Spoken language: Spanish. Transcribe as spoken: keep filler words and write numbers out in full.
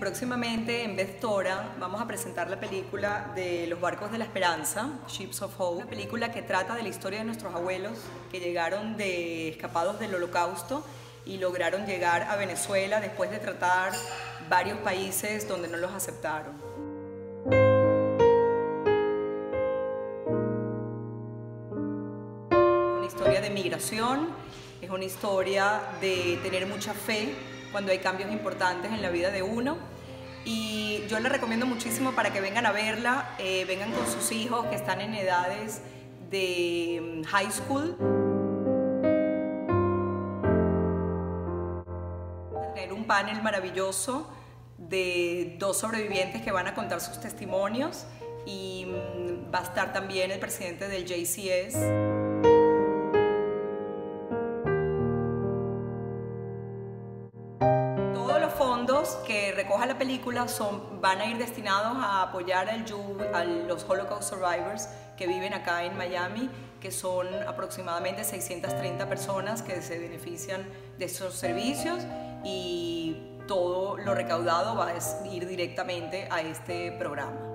Próximamente en Vestora vamos a presentar la película de los Barcos de la Esperanza, Ships of Hope, una película que trata de la historia de nuestros abuelos que llegaron de escapados del Holocausto y lograron llegar a Venezuela después de tratar varios países donde no los aceptaron. Una historia de migración, es una historia de tener mucha fe cuando hay cambios importantes en la vida de uno, y yo les recomiendo muchísimo para que vengan a verla, eh, vengan con sus hijos que están en edades de high school. Vamos a tener un panel maravilloso de dos sobrevivientes que van a contar sus testimonios, y va a estar también el presidente del J C S. Fondos que recoja la película son, van a ir destinados a apoyar al Yu, a los Holocaust Survivors que viven acá en Miami, que son aproximadamente seiscientas treinta personas que se benefician de estos servicios, y todo lo recaudado va a ir directamente a este programa.